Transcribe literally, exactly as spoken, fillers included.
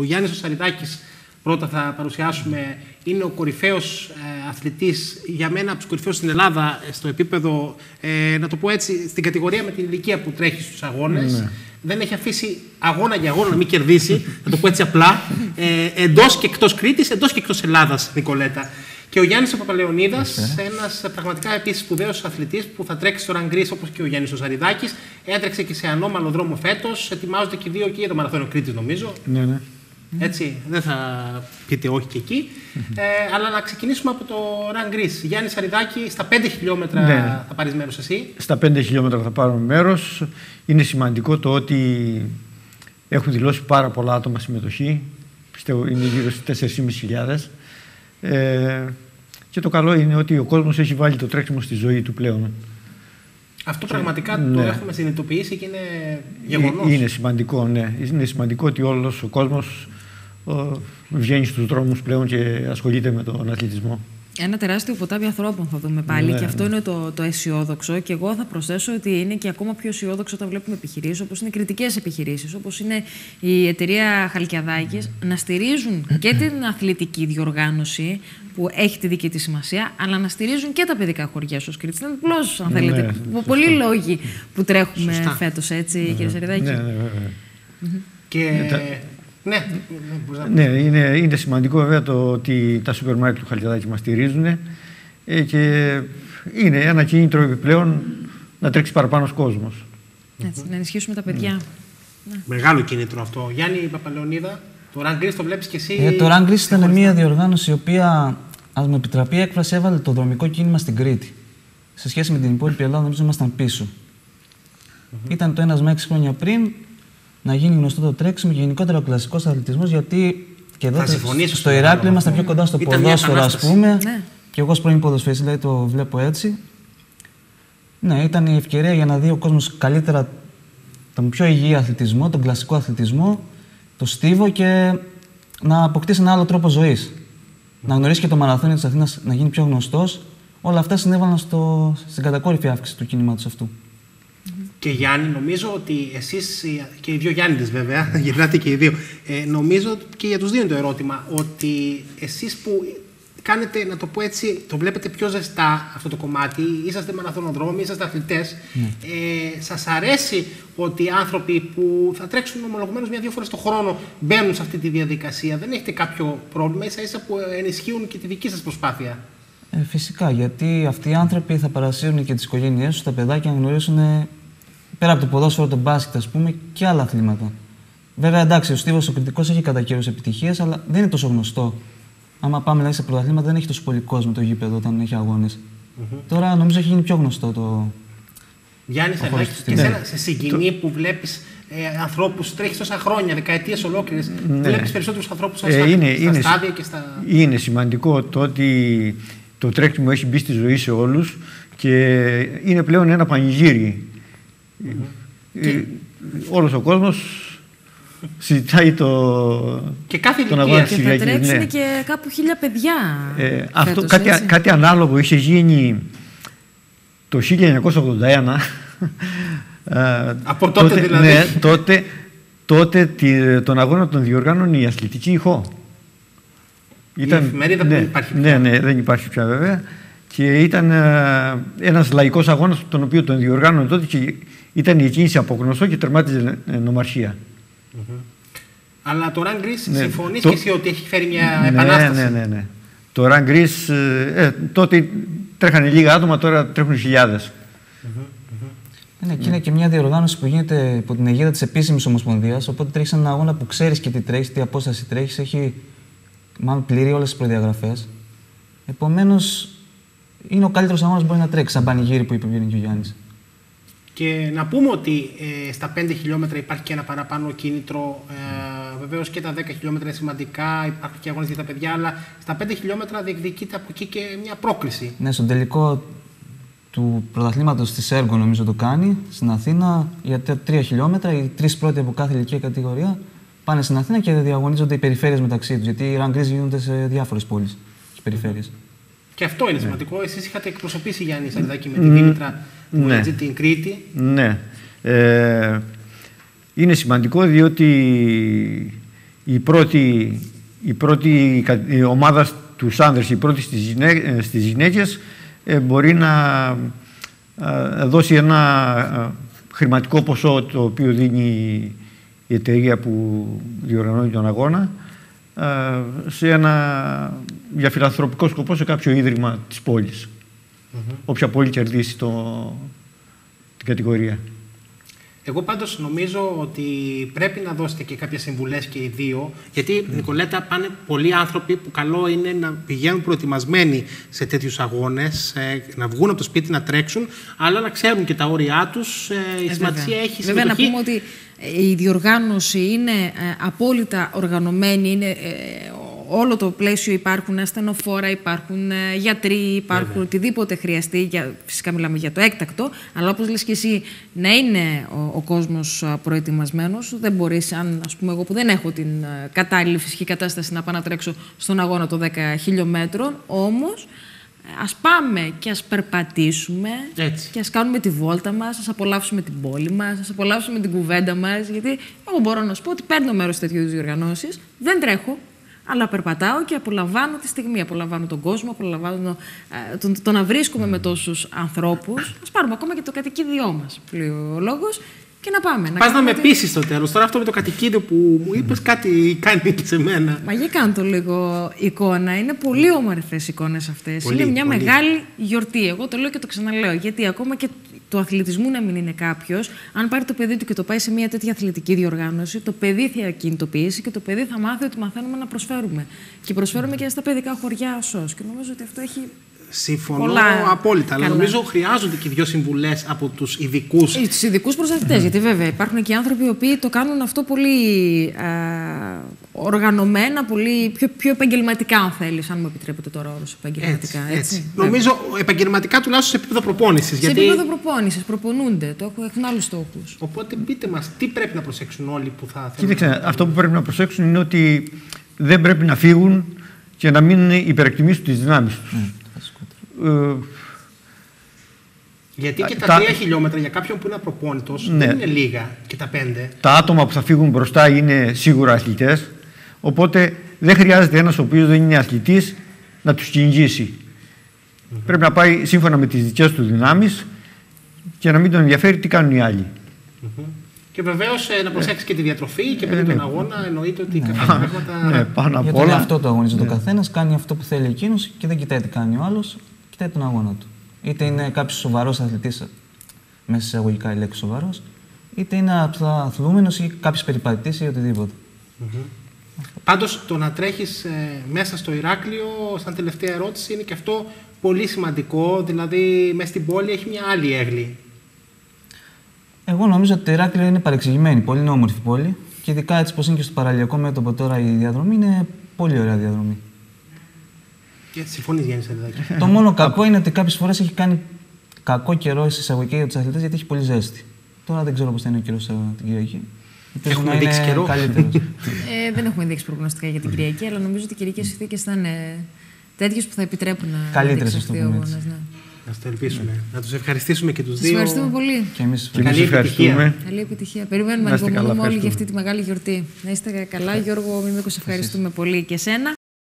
Ο Γιάννης Σαριδάκης, πρώτα θα παρουσιάσουμε, είναι ο κορυφαίος αθλητής, για μένα από τους κορυφαίους στην Ελλάδα, στο επίπεδο, ε, να το πω έτσι, στην κατηγορία με την ηλικία που τρέχει στους αγώνες. Ναι. Δεν έχει αφήσει αγώνα για αγώνα να μην κερδίσει, να το πω έτσι απλά, ε, εντός και εκτός Κρήτης, εντός και εκτός Ελλάδας, Νικολέτα. Και ο Γιάννης Παπαλεωνίδας, okay. ένας πραγματικά επίσης σπουδαίος αθλητής που θα τρέξει στο Ραν Γκρις, όπως και ο Γιάννης Σαριδάκης. Έτρεξε και σε ανώμαλο δρόμο φέτος. Ετοιμάζονται και δύο και για το Μαραθώνιο Κρήτης, νομίζω. Ναι, ναι. Έτσι, δεν θα πείτε όχι και εκεί. ε, αλλά να ξεκινήσουμε από το Ραν Γκρις. Γιάννη Σαριδάκη, στα πέντε χιλιόμετρα ναι. θα πάρεις μέρος εσύ. Στα πέντε χιλιόμετρα θα πάρουμε μέρος. Είναι σημαντικό το ότι έχουν δηλώσει πάρα πολλά άτομα συμμετοχή. Πιστεύω είναι γύρω στις τέσσερις χιλιάδες πεντακόσιες. Ε, και το καλό είναι ότι ο κόσμος έχει βάλει το τρέξιμο στη ζωή του πλέον. Αυτό και, πραγματικά ναι. το έχουμε συνειδητοποιήσει και είναι γεγονός. Είναι σημαντικό, ναι. Είναι σημαντικό ότι όλος ο κόσμος ο, βγαίνει στους δρόμους πλέον και ασχολείται με τον αθλητισμό. Ένα τεράστιο ποτάμι ανθρώπων θα δούμε πάλι ναι, και αυτό ναι. είναι το, το αισιόδοξο. Και εγώ θα προσθέσω ότι είναι και ακόμα πιο αισιόδοξο όταν βλέπουμε επιχειρήσεις, όπως είναι κρητικές επιχειρήσεις, όπως είναι η εταιρεία Χαλκιαδάκης, να στηρίζουν και την αθλητική διοργάνωση που έχει τη δική της σημασία, αλλά να στηρίζουν και τα παιδικά χωριά στους Κρήτης. Είναι πλώς, αν θέλετε, ναι, πολλοί λόγοι που τρέχουμε σωστά. φέτος, έτσι, ναι, κύριε Σαριδάκη. Ναι, ναι, ναι, ναι. Και... τα... Ναι, ναι είναι, είναι σημαντικό βέβαια το ότι τα σούπερ μάρκετ του Χαλκιαδάκη μας στηρίζουν ε, και είναι ένα κίνητρο επιπλέον να τρέξει παραπάνω ο κόσμος. Έτσι, να ενισχύσουμε τα παιδιά. Ναι. Ναι. Μεγάλο κίνητρο αυτό. Γιάννη Παπαλεωνίδα, το Ραν Γκρις το βλέπεις και εσύ. Ε, το Ραν Γκρις ήταν μια διοργάνωση η οποία, ας μου επιτραπεί η έκφραση, έβαλε το δρομικό κίνημα στην Κρήτη. Σε σχέση με την υπόλοιπη Ελλάδα, νομίζω ήμασταν πίσω. Mm-hmm. Ήταν το ένα με έξι χρόνια πριν. Να γίνει γνωστό το τρέξιμο, γενικότερα ο κλασικός αθλητισμός, γιατί και εδώ στο Ηράκλειο ήμασταν πιο κοντά στο ποδόσφαιρο, ας πούμε. Ναι. Και εγώ ως πρώην ποδοσφαιριστής, δηλαδή το βλέπω έτσι. Ναι, ήταν η ευκαιρία για να δει ο κόσμος καλύτερα τον πιο υγιή αθλητισμό, τον κλασικό αθλητισμό, το στίβο και να αποκτήσει ένα άλλο τρόπο ζωής. Να γνωρίσει και το μαραθώνιο της Αθήνας, να γίνει πιο γνωστός. Όλα αυτά συνέβαλαν στο, στην κατακόρυφη αύξηση του κινήματος αυτού. Και Γιάννη, νομίζω ότι εσείς και οι δύο Γιάννηδες βέβαια, γυρνάτε και οι δύο, ε, νομίζω και για τους δύο είναι το ερώτημα, ότι εσείς που κάνετε, να το πω έτσι, το βλέπετε πιο ζεστά αυτό το κομμάτι, είσαστε μαραθωνοδρόμοι, είσαστε αθλητές, mm. ε, σας αρέσει ότι οι άνθρωποι που θα τρέξουν ομολογουμένως μια-δύο φορές το χρόνο μπαίνουν σε αυτή τη διαδικασία, δεν έχετε κάποιο πρόβλημα, ίσα ίσα που ενισχύουν και τη δική σας προσπάθεια? Ε, φυσικά, γιατί αυτοί οι άνθρωποι θα παρασύρουν και τις οικογένειές τους, τα παιδάκια να γνωρίσουν πέρα από το ποδόσφαιρο, το μπάσκετ, ας πούμε, και άλλα αθλήματα. Βέβαια, εντάξει, ο στίβος ο κρητικός έχει κατά καιρούς επιτυχίες, αλλά δεν είναι τόσο γνωστό. Άμα πάμε δηλαδή, σε πρωταθλήματα, δεν έχει τόσο πολύ κόσμο το γήπεδο όταν έχει αγώνες. Mm-hmm. Τώρα νομίζω έχει γίνει πιο γνωστό το. Γιάννη, και εσένα, σε συγκινεί το... που βλέπεις ε, ανθρώπους, τρέχεις τόσα χρόνια, δεκαετίες ολόκληρες, ναι. βλέπεις περισσότερους ανθρώπους ε, στα, είναι, στα είναι, στάδια και στα. Είναι σημαντικό το ότι το τρέξιμο έχει μπει στη ζωή σε όλους και είναι πλέον ένα πανηγύρι. Mm-hmm. ε, όλος ο κόσμος συζητάει το και κάθε ηλικία και θα τρέξουν ναι. και κάπου χίλια παιδιά ε, φέτος, αυτό, κάτι, α, κάτι ανάλογο είχε γίνει το χίλια εννιακόσια ογδόντα ένα από τότε, τότε δηλαδή ναι, τότε, τότε τη, τον αγώνα τον διοργάνωνε η Αθλητική Ηχώ. Ήταν, η εφημερίδα ναι, που υπάρχει πια. Ναι, ναι, δεν υπάρχει πια βέβαια. Και ήταν α, ένας λαϊκός αγώνας, τον οποίο τον διοργάνωνε τότε και ήταν η κίνηση από γνωστό και τερμάτιζε νομαρχία. Mm-hmm. Αλλά το Ραν Γκρις, ναι. συμφωνείς το... και εσύ ότι έχει φέρει μια ναι, επανάσταση? Ναι, ναι, ναι. Το Ραν Γκρις, ε, τότε τρέχανε λίγα άτομα, τώρα τρέχουν χιλιάδες. Mm-hmm. Mm-hmm. Ναι, και είναι και μια διοργάνωση που γίνεται υπό την αιγίδα της επίσημης ομοσπονδίας, οπότε τρέχεις έναν αγώνα που ξέρεις και τι τρέχεις, τι απόσταση τρέχεις, έχει μάλλον πλήρει όλες τις προδιαγραφές. Επομένως, είναι ο καλύτερος αγώνας που μπορεί να τρέξει, σαν πανηγύρι που είπε και ο Γιάννης. Και να πούμε ότι ε, στα πέντε χιλιόμετρα υπάρχει και ένα παραπάνω κίνητρο. Ε, Βεβαίως και τα δέκα χιλιόμετρα είναι σημαντικά, υπάρχουν και αγώνες για τα παιδιά, αλλά στα πέντε χιλιόμετρα διεκδικείται από εκεί και μια πρόκληση. Ναι, στον τελικό του πρωταθλήματος της ΣΕΡΓΟΝ, νομίζω το κάνει, στην Αθήνα, για τρία χιλιόμετρα. Οι τρεις πρώτοι από κάθε ηλικία κατηγορία πάνε στην Αθήνα και διαγωνίζονται οι περιφέρειες μεταξύ τους. Γιατί οι Ραν Γκρις γίνονται σε διάφορες πόλεις και περιφέρειες. Και αυτό είναι σημαντικό. Ναι. Εσείς είχατε εκπροσωπήσει, Γιάννη Σαριδάκη, με την Δήμητρα που ναι. έτσι την Κρήτη. Ναι. Ε, είναι σημαντικό διότι η πρώτη, η πρώτη η ομάδα τους άνδρες, η πρώτη στις, γυναί, στις γυναίκες ε, μπορεί να ε, δώσει ένα ε, χρηματικό ποσό το οποίο δίνει η εταιρεία που διοργανώνει τον αγώνα ε, σε ένα, για φιλανθρωπικό σκοπό σε κάποιο ίδρυμα της πόλης. Mm-hmm. Όποια πόλη κερδίσει το, την κατηγορία. Εγώ πάντως νομίζω ότι πρέπει να δώσετε και κάποιες συμβουλές και οι δύο, γιατί, mm. Νικολέτα, πάνε πολλοί άνθρωποι που καλό είναι να πηγαίνουν προετοιμασμένοι σε τέτοιους αγώνες, να βγουν από το σπίτι να τρέξουν, αλλά να ξέρουν και τα όρια τους. Η ε, σημασία βέβαια. έχει συμμετοχή. Βέβαια, να πούμε ότι η διοργάνωση είναι απόλυτα οργανωμένη, είναι όλο το πλαίσιο, υπάρχουν ασθενοφόρα, υπάρχουν γιατροί, υπάρχουν Βέβαια. οτιδήποτε χρειαστεί. Για, φυσικά μιλάμε για το έκτακτο, αλλά όπως λες και εσύ, να είναι ο, ο κόσμος προετοιμασμένος. Δεν μπορείς, αν ας πούμε εγώ που δεν έχω την κατάλληλη φυσική κατάσταση να πάω να τρέξω στον αγώνα των δέκα χιλιομέτρων, όμως ας πάμε και ας περπατήσουμε Έτσι. και ας κάνουμε τη βόλτα μας, ας απολαύσουμε την πόλη μας, ας απολαύσουμε την κουβέντα μας, γιατί εγώ μπορώ να σου πω ότι παίρνω μέρος σε τέτοιες διοργανώσεις, δεν τρέχω, αλλά περπατάω και απολαμβάνω τη στιγμή. Απολαμβάνω τον κόσμο, απολαμβάνω ε, το, το να βρίσκομαι με τόσους ανθρώπους. Ας πάρουμε ακόμα και το κατοικίδιό μας, που λέει ο λόγος, και να πάμε. Πας να, να με ότι... πείσεις στο τέλος. Τώρα αυτό με το κατοικίδιο που μου είπες, κάτι κάνει και σε μένα. Μα για κάνω το λίγο εικόνα. Είναι πολύ όμορφες εικόνες αυτές. Πολύ, είναι μια πολύ. μεγάλη γιορτή. Εγώ το λέω και το ξαναλέω. Γιατί ακόμα και του αθλητισμού να μην είναι κάποιος, αν πάρει το παιδί του και το πάει σε μια τέτοια αθλητική διοργάνωση, το παιδί θα κινητοποιήσει και το παιδί θα μάθει ότι μαθαίνουμε να προσφέρουμε. Και προσφέρουμε και στα παιδικά χωριά ΣΟΣ. Και νομίζω ότι αυτό έχει. Συμφωνώ πολλά... απόλυτα. Αλλά νομίζω χρειάζονται και δύο συμβουλές από τους ειδικούς. Τους ειδικούς προστατευτές. Mm. Γιατί βέβαια υπάρχουν και άνθρωποι οι οποίοι το κάνουν αυτό πολύ α, οργανωμένα, πολύ πιο, πιο επαγγελματικά, αν θέλεις. Αν μου επιτρέπετε τώρα όρος επαγγελματικά. Έτσι, έτσι. έτσι. Νομίζω επαγγελματικά τουλάχιστον σε επίπεδο προπόνησης. Σε γιατί... επίπεδο προπόνησης. Προπονούνται. Το έχουν, έχουν άλλους στόχους. Οπότε πείτε μας, τι πρέπει να προσέξουν όλοι που θα θέλουν. Κοίταξε, αυτό που πρέπει να προσέξουν είναι ότι δεν πρέπει να φύγουν και να μην υπερεκτιμήσουν τις δυνάμεις τους. Mm. Ε, Γιατί και τα, τα τρία χιλιόμετρα για κάποιον που είναι απροπόνητος ναι. δεν είναι λίγα και τα πέντε. Τα άτομα που θα φύγουν μπροστά είναι σίγουρα αθλητές, οπότε δεν χρειάζεται ένας ο οποίος δεν είναι αθλητής να τους κυνηγήσει. Mm-hmm. Πρέπει να πάει σύμφωνα με τις δικές του δυνάμεις και να μην τον ενδιαφέρει τι κάνουν οι άλλοι. Mm-hmm. Και βεβαίως ε, να προσέξεις ε, και τη διατροφή και πριν ε, τον ναι. αγώνα, εννοείται ότι ναι. κάποια πράγματα... Ναι, πάνω απ' όλα. Γιατί αυτό το αγωνίζεται ναι. ο καθένας, κάνει αυτό που θέλει εκείνος και δεν κοιτάει τι κάνει ο άλλος. Τον αγώνα του. Είτε είναι κάποιος σοβαρός αθλητής, μέσα σε εισαγωγικά η λέξη σοβαρός, είτε είναι αθλούμενος ή κάποιος περιπατητής ή οτιδήποτε. Mm-hmm. Πάντως, το να τρέχεις ε, μέσα στο Ηράκλειο, σαν τελευταία ερώτηση, είναι και αυτό πολύ σημαντικό. Δηλαδή, μέσα στην πόλη έχει μια άλλη έγκλη. Εγώ νομίζω ότι το Ηράκλειο είναι παρεξηγημένη. Πολύ είναι όμορφη πόλη. Και ειδικά έτσι πως είναι και στο παραλιακό μέτωπο τώρα η διαδρομή, είναι πολύ ωραία διαδρομή. Συμφωνείς, Γιάννη Σαριδάκη. Το μόνο κακό είναι ότι κάποιες φορές έχει κάνει κακό καιρό εισαγωγικά για τους αθλητές, γιατί έχει πολύ ζέστη. Τώρα δεν ξέρω πώς θα είναι ο καιρός την Κυριακή. Έχουμε δείξει καιρό. ε, δεν έχουμε δείξει προγνωστικά για την Κυριακή, αλλά νομίζω ότι οι κυριακές συνθήκες θα είναι τέτοιες που θα επιτρέπουν να καλύτερες, δείξει αυτή ο αγώνας. Ναι. Να το ελπίσουμε. Ναι. Να τους ευχαριστήσουμε και τους δύο. Σας ευχαριστούμε πολύ. Και εμείς ευχαριστούμε. Καλή επιτυχία. Περιμένουμε να ανυπομονούμε όλοι για αυτή τη μεγάλη γιορτή. Να είστε καλά, Γιώργο Μημίκο, ευχαριστούμε πολύ και εσένα.